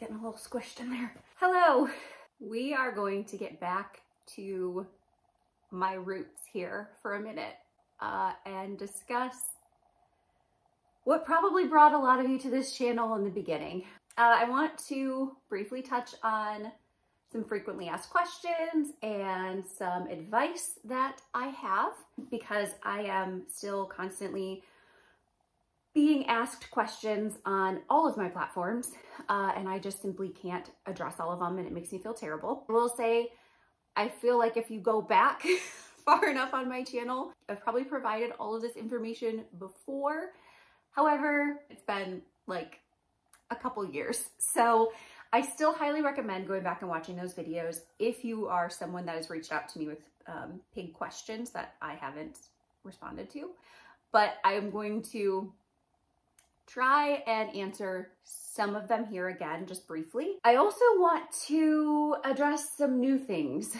getting a little squished in there. Hello. We are going to get back to my roots here for a minute and discuss what probably brought a lot of you to this channel in the beginning. I want to briefly touch on some frequently asked questions and some advice that I have, because I am still constantly being asked questions on all of my platforms, and I just simply can't address all of them, and it makes me feel terrible. I will say, I feel like if you go back far enough on my channel, I've probably provided all of this information before. However, it's been like a couple years, so I still highly recommend going back and watching those videos if you are someone that has reached out to me with pig questions that I haven't responded to. But I'm going to try and answer some of them here again, just briefly. I also want to address some new things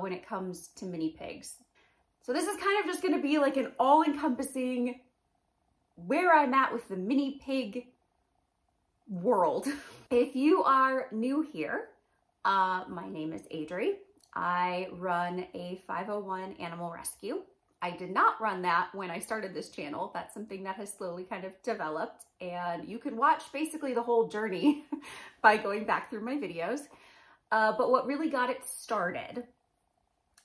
when it comes to mini pigs. So this is kind of just gonna be like an all-encompassing where I'm at with the mini pig world. If you are new here, my name is Adri. I run a 501 animal rescue. I did not run that when I started this channel. That's something that has slowly kind of developed, and you can watch basically the whole journey by going back through my videos. But what really got it started,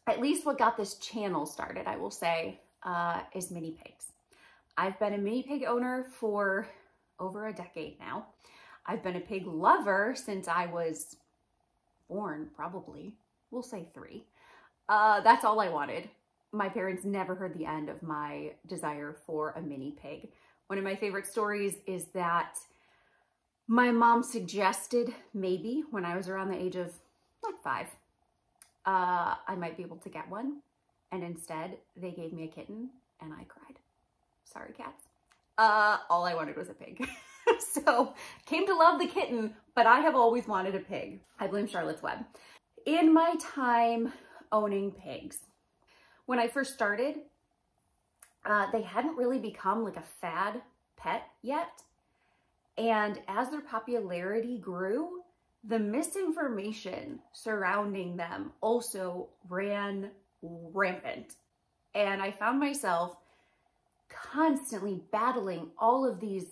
at least what got this channel started, I will say, is mini pigs. I've been a mini pig owner for over a decade now. I've been a pig lover since I was born, probably. We'll say 3. That's all I wanted. My parents never heard the end of my desire for a mini pig. One of my favorite stories is that my mom suggested maybe when I was around the age of like 5, I might be able to get one. And instead they gave me a kitten and I cried. Sorry, cats. All I wanted was a pig. So came to love the kitten, but I have always wanted a pig. I blame Charlotte's Web. In my time owning pigs, when I first started, they hadn't really become like a fad pet yet. And as their popularity grew, the misinformation surrounding them also ran rampant. And I found myself constantly battling all of these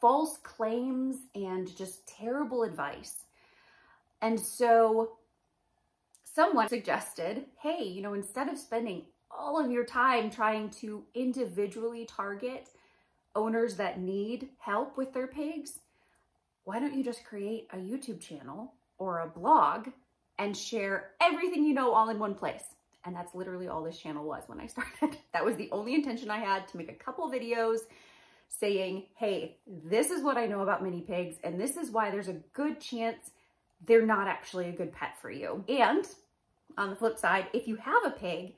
false claims and just terrible advice. And so someone suggested, hey, you know, instead of spending all of your time trying to individually target owners that need help with their pigs, why don't you just create a YouTube channel or a blog and share everything you know all in one place? And that's literally all this channel was when I started. That was the only intention I had, to make a couple videos saying, hey, this is what I know about mini pigs, and this is why there's a good chance they're not actually a good pet for you. And on the flip side, if you have a pig,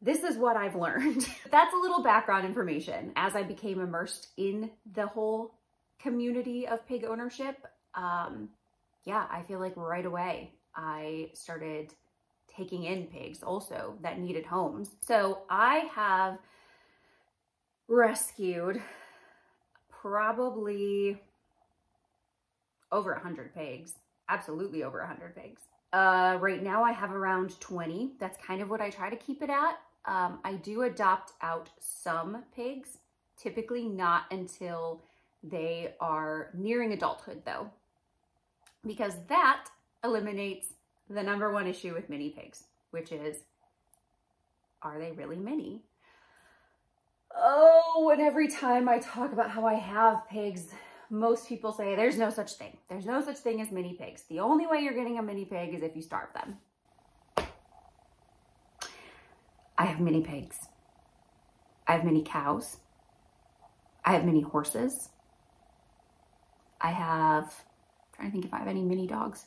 this is what I've learned. That's a little background information. As I became immersed in the whole community of pig ownership, yeah, I feel like right away I started taking in pigs also that needed homes. So I have rescued probably over 100 pigs, absolutely over 100 pigs. Right now I have around 20. That's kind of what I try to keep it at. I do adopt out some pigs, typically not until they are nearing adulthood though, because that eliminates the number one issue with mini pigs, which is, are they really mini? Oh, and every time I talk about how I have pigs, most people say, there's no such thing. There's no such thing as mini pigs. The only way you're getting a mini pig is if you starve them. I have mini pigs. I have mini cows. I have mini horses. I'm trying to think if I have any mini dogs.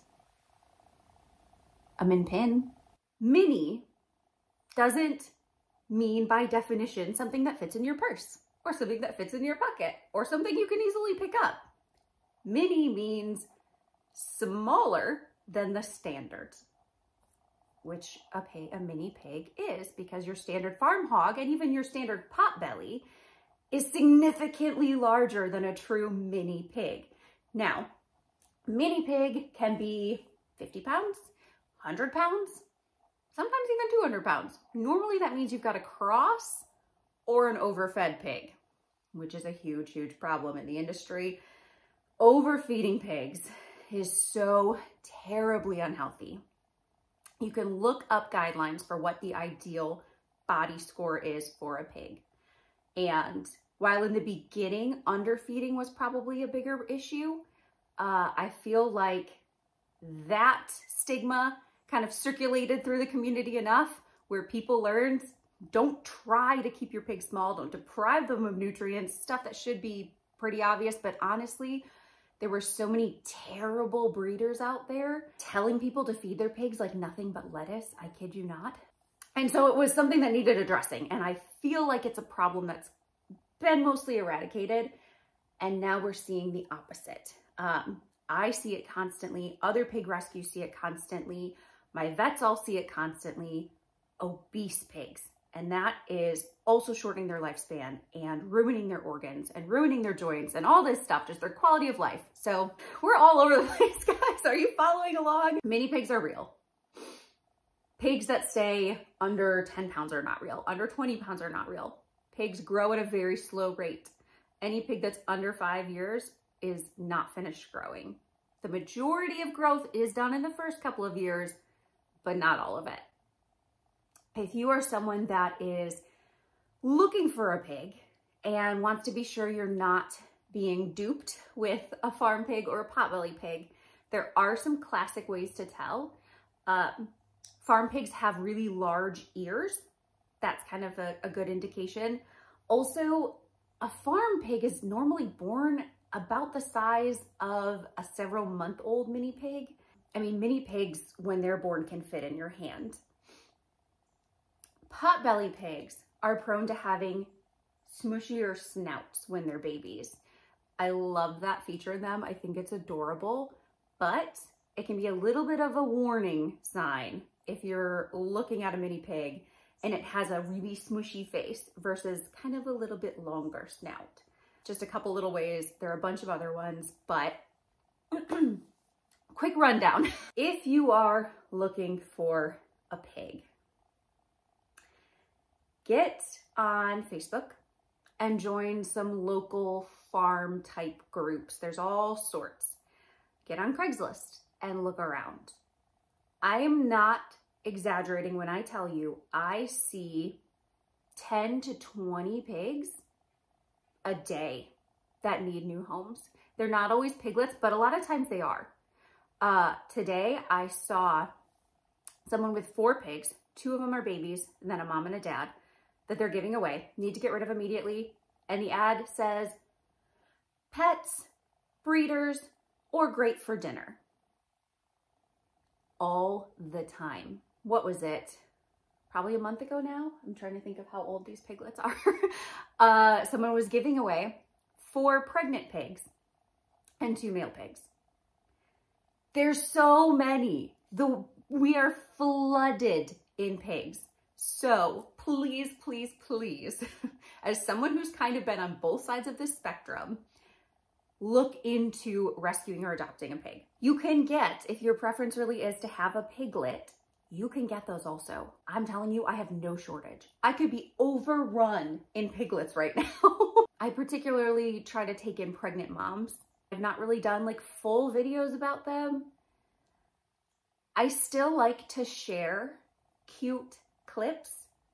A min pin. Mini doesn't mean by definition something that fits in your purse, or something that fits in your pocket, or something you can easily pick up. Mini means smaller than the standard, which a mini pig is, because your standard farm hog and even your standard potbelly is significantly larger than a true mini pig. Now, mini pig can be 50 pounds, 100 pounds, sometimes even 200 pounds. Normally that means you've got a cross or an overfed pig, which is a huge, huge problem in the industry. Overfeeding pigs is so terribly unhealthy. You can look up guidelines for what the ideal body score is for a pig. And while in the beginning, underfeeding was probably a bigger issue, I feel like that stigma kind of circulated through the community enough where people learned, don't try to keep your pig small, don't deprive them of nutrients, stuff that should be pretty obvious, but honestly, there were so many terrible breeders out there telling people to feed their pigs like nothing but lettuce, I kid you not. And so it was something that needed addressing. And I feel like it's a problem that's been mostly eradicated. And now we're seeing the opposite. I see it constantly. Other pig rescues see it constantly. My vets all see it constantly. Obese pigs. And that is also shortening their lifespan and ruining their organs and ruining their joints and all this stuff, just their quality of life. So we're all over the place, guys. Are you following along? Mini pigs are real. Pigs that stay under 10 pounds are not real. Under 20 pounds are not real. Pigs grow at a very slow rate. Any pig that's under 5 years is not finished growing. The majority of growth is done in the first couple of years, but not all of it. If you are someone that is looking for a pig and wants to be sure you're not being duped with a farm pig or a potbelly pig, there are some classic ways to tell. Farm pigs have really large ears. That's kind of a good indication. Also, a farm pig is normally born about the size of a several month old mini pig. I mean, mini pigs, when they're born, can fit in your hand. Potbelly pigs are prone to having smooshier snouts when they're babies. I love that feature in them. I think it's adorable, but it can be a little bit of a warning sign if you're looking at a mini pig and it has a really smooshy face versus kind of a little bit longer snout. Just a couple little ways. There are a bunch of other ones, but quick rundown. If you are looking for a pig, get on Facebook and join some local farm type groups. There's all sorts. Get on Craigslist and look around. I am not exaggerating when I tell you I see 10 to 20 pigs a day that need new homes. They're not always piglets, but a lot of times they are. Today I saw someone with 4 pigs. 2 of them are babies, and then a mom and a dad, that they're giving away, need to get rid of immediately. And the ad says, pets, breeders, or great for dinner. All the time. What was it? Probably a month ago now. I'm trying to think of how old these piglets are. Someone was giving away 4 pregnant pigs and 2 male pigs. There's so many. We are flooded in pigs. So please, please, please, as someone who's kind of been on both sides of this spectrum, look into rescuing or adopting a pig. You can get, if your preference really is to have a piglet, you can get those also. I'm telling you, I have no shortage. I could be overrun in piglets right now. I particularly try to take in pregnant moms. I've not really done like full videos about them. I still like to share cute clips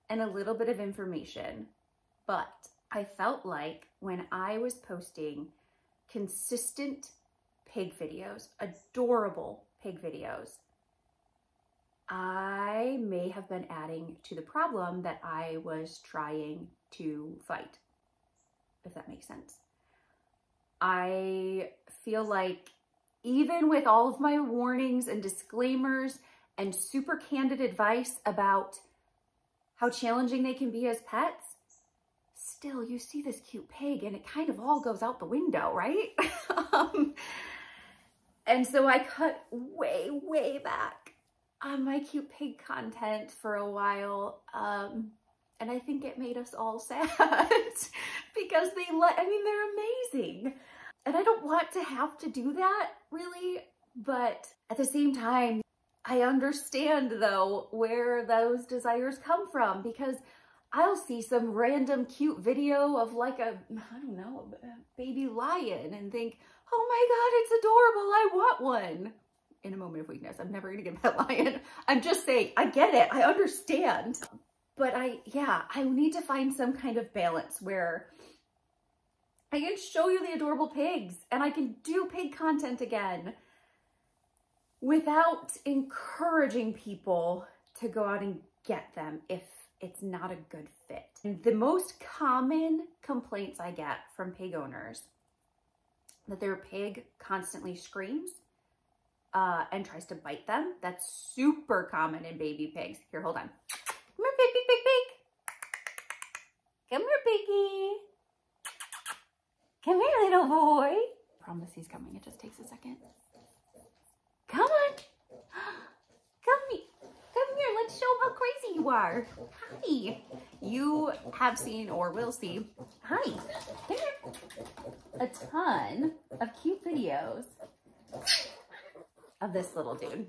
and a little bit of information, but I felt like when I was posting consistent pig videos, adorable pig videos, I may have been adding to the problem that I was trying to fight, if that makes sense. I feel like even with all of my warnings and disclaimers and super candid advice about how challenging they can be as pets, still you see this cute pig and it kind of all goes out the window, right? And so I cut way, way back on my cute pig content for a while. And I think it made us all sad because I mean, they're amazing. And I don't want to have to do that, really. But at the same time, I understand, though, where those desires come from, because I'll see some random cute video of like a, I don't know, a baby lion and think, oh my God, it's adorable, I want one. In a moment of weakness, I'm never gonna get that lion. I'm just saying, I get it, I understand. But I need to find some kind of balance where I can show you the adorable pigs and I can do pig content again without encouraging people to go out and get them if it's not a good fit. And the most common complaints I get from pig owners that their pig constantly screams and tries to bite them. That's super common in baby pigs. Here, hold on. Come here, pig, pig, pig. Come here, piggy. Come here, little boy. I promise he's coming. It just takes a second. Come on. Come here. Let's show him how crazy you are. Hi. You have seen or will see, hi, a ton of cute videos of this little dude.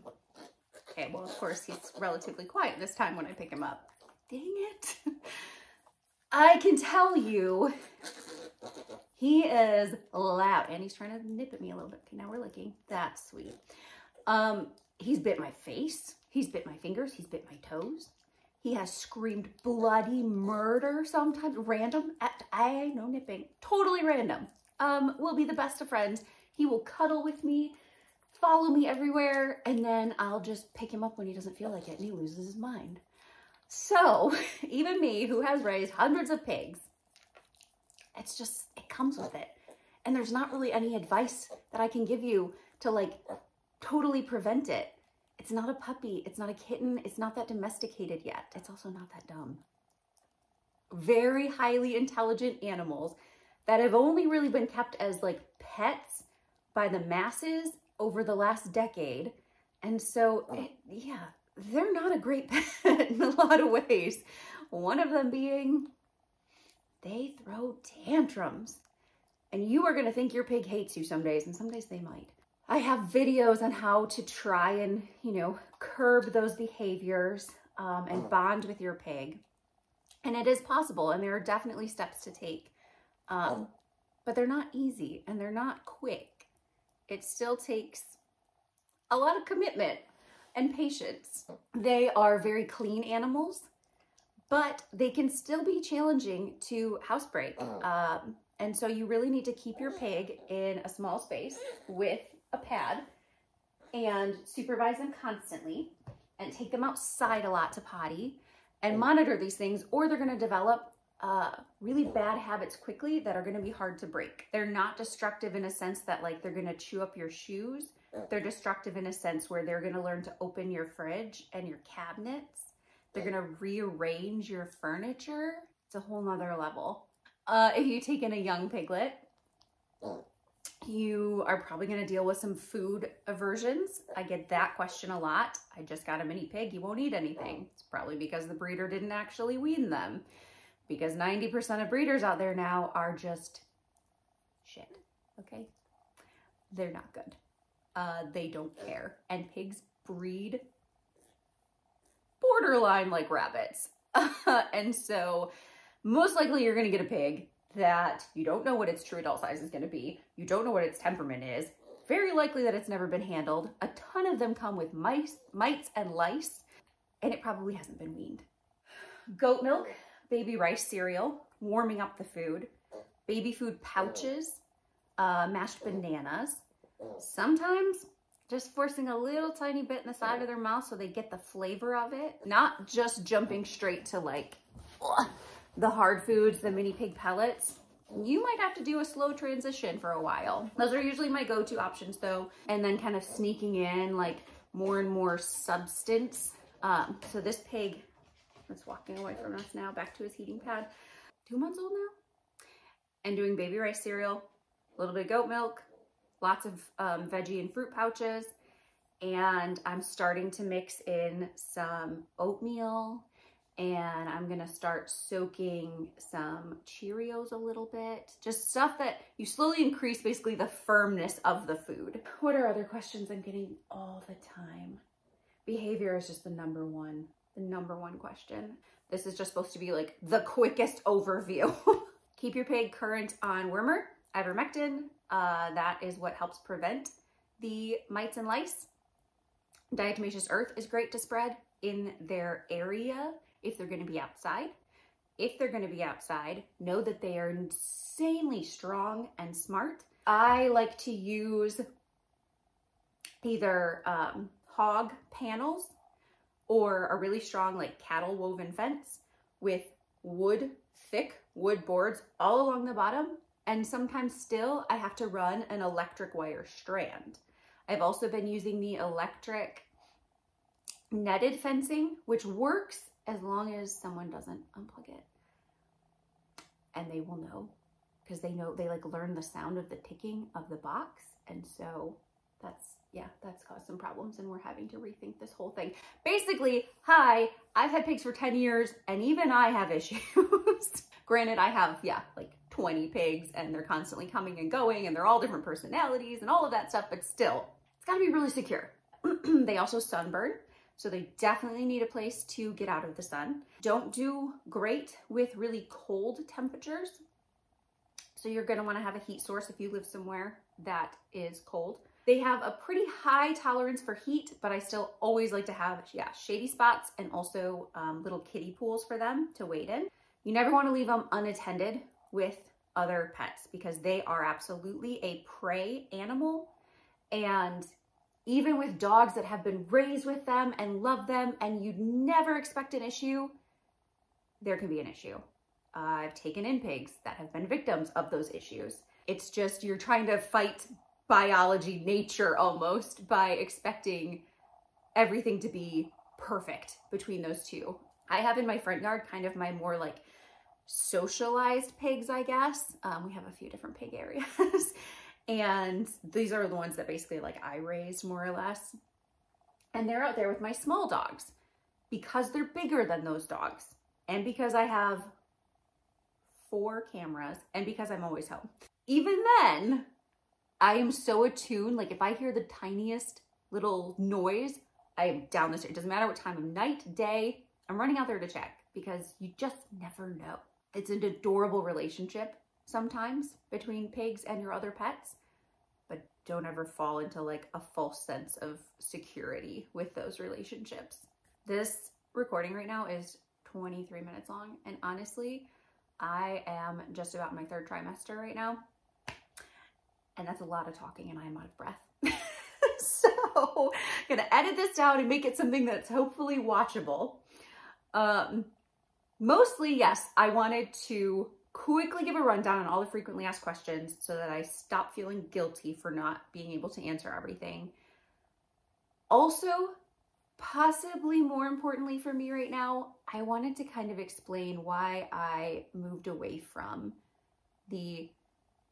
Okay, well, of course, he's relatively quiet this time when I pick him up. Dang it. I can tell you, he is loud, and he's trying to nip at me a little bit. Okay, now we're licking. That's sweet. He's bit my face. He's bit my fingers. He's bit my toes. He has screamed bloody murder sometimes. Random. No nipping. Totally random. We'll be the best of friends. He will cuddle with me, follow me everywhere, and then I'll just pick him up when he doesn't feel like it and he loses his mind. So even me, who has raised hundreds of pigs, it's just, it comes with it. And there's not really any advice that I can give you to like totally prevent it. It's not a puppy, it's not a kitten, it's not that domesticated yet. It's also not that dumb. Very highly intelligent animals that have only really been kept as like pets by the masses over the last decade. And so, they're not a great pet in a lot of ways. One of them being, they throw tantrums. And you are gonna think your pig hates you some days, and some days they might. I have videos on how to try and, curb those behaviors and bond with your pig. And it is possible, and there are definitely steps to take, but they're not easy and they're not quick. It still takes a lot of commitment and patience. They are very clean animals, but they can still be challenging to housebreak. And so you really need to keep your pig in a small space with a pad and supervise them constantly and take them outside a lot to potty and monitor these things, or they're going to develop really bad habits quickly that are going to be hard to break. They're not destructive in a sense that like they're going to chew up your shoes. They're destructive in a sense where they're going to learn to open your fridge and your cabinets. They're going to rearrange your furniture. It's a whole nother level. If you take in a young piglet, you are probably going to deal with some food aversions. I get that question a lot. I just got a mini pig. He won't eat anything. It's probably because the breeder didn't actually wean them. Because 90% of breeders out there now are just shit, okay? They're not good. They don't care. And pigs breed borderline like rabbits. And so most likely you're gonna get a pig that you don't know what its true adult size is gonna be. You don't know what its temperament is. Very likely that it's never been handled. A ton of them come with mites and lice, and it probably hasn't been weaned. Goat milk. Baby rice cereal, warming up the food, baby food pouches, mashed bananas, sometimes just forcing a little tiny bit in the side of their mouth so they get the flavor of it. Not just jumping straight to like the hard foods, the mini pig pellets. You might have to do a slow transition for a while. Those are usually my go-to options though. And then kind of sneaking in like more and more substance. So this pig, that's walking away from us now, back to his heating pad. 2 months old now. And doing baby rice cereal, a little bit of goat milk, lots of veggie and fruit pouches. And I'm starting to mix in some oatmeal and I'm gonna start soaking some Cheerios a little bit. Just stuff that you slowly increase basically the firmness of the food. What are other questions I'm getting all the time? Behavior is just the number one question. This is just supposed to be like the quickest overview. Keep your pig current on wormer, ivermectin. That is what helps prevent the mites and lice. Diatomaceous earth is great to spread in their area if they're going to be outside. If they're going to be outside, know that they are insanely strong and smart. I like to use either hog panels or a really strong like cattle woven fence with wood, thick wood boards all along the bottom. And sometimes still I have to run an electric wire strand. I've also been using the electric netted fencing, which works as long as someone doesn't unplug it. And they will know, because they know, they like learn the sound of the ticking of the box. And so that's caused some problems, and we're having to rethink this whole thing. Basically, hi, I've had pigs for 10 years and even I have issues. Granted, I have, like 20 pigs, and they're constantly coming and going, and they're all different personalities and all of that stuff, but still, it's gotta be really secure. They also sunburn, so they definitely need a place to get out of the sun. Don't do great with really cold temperatures. So you're gonna wanna have a heat source if you live somewhere that is cold. They have a pretty high tolerance for heat, but I still always like to have, shady spots and also little kiddie pools for them to wade in. You never want to leave them unattended with other pets, because they are absolutely a prey animal. And even with dogs that have been raised with them and love them, and you'd never expect an issue, there can be an issue. I've taken in pigs that have been victims of those issues. It's just, you're trying to fight biology, nature almost, by expecting everything to be perfect between those two. I have in my front yard kind of my more like socialized pigs, I guess. We have a few different pig areas and these are the ones that basically like I raised more or less. And they're out there with my small dogs because they're bigger than those dogs. And because I have 4 cameras and because I'm always home. Even then, I am so attuned, like if I hear the tiniest little noise, I am down the street. It doesn't matter what time of night, day, I'm running out there to check, because you just never know. It's an adorable relationship sometimes between pigs and your other pets, but don't ever fall into like a false sense of security with those relationships. This recording right now is 23 minutes long, and honestly, I am just about in my 3rd trimester right now. And that's a lot of talking, and I'm out of breath. So I'm gonna edit this down and make it something that's hopefully watchable. Mostly, yes, I wanted to quickly give a rundown on all the frequently asked questions so that I stop feeling guilty for not being able to answer everything. Also, possibly more importantly for me right now, I wanted to kind of explain why I moved away from the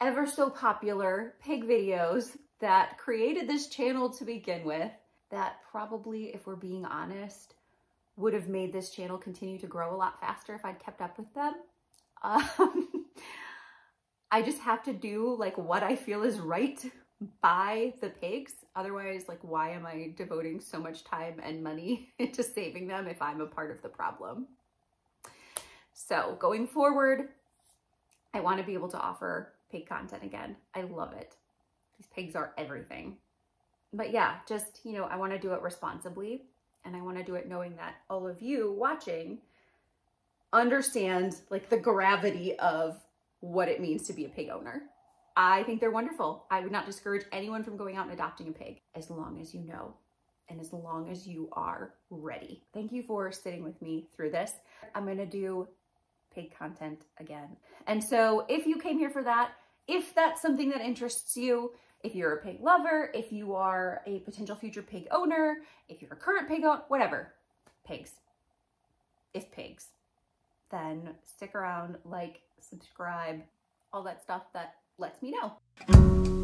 ever so popular pig videos that created this channel to begin with, that probably, if we're being honest, would have made this channel continue to grow a lot faster if I'd kept up with them. I just have to do like what I feel is right by the pigs. Otherwise, like, why am I devoting so much time and money into saving them if I'm a part of the problem? So going forward, I want to be able to offer pig content again. I love it. These pigs are everything. But yeah, just, you know, I want to do it responsibly. And I want to do it knowing that all of you watching understand like the gravity of what it means to be a pig owner. I think they're wonderful. I would not discourage anyone from going out and adopting a pig, as long as you know and as long as you are ready. Thank you for sitting with me through this. I'm going to do pig content again. And so if you came here for that, if that's something that interests you, if you're a pig lover, if you are a potential future pig owner, if you're a current pig owner, whatever, pigs, if pigs, then stick around, like, subscribe, all that stuff that lets me know.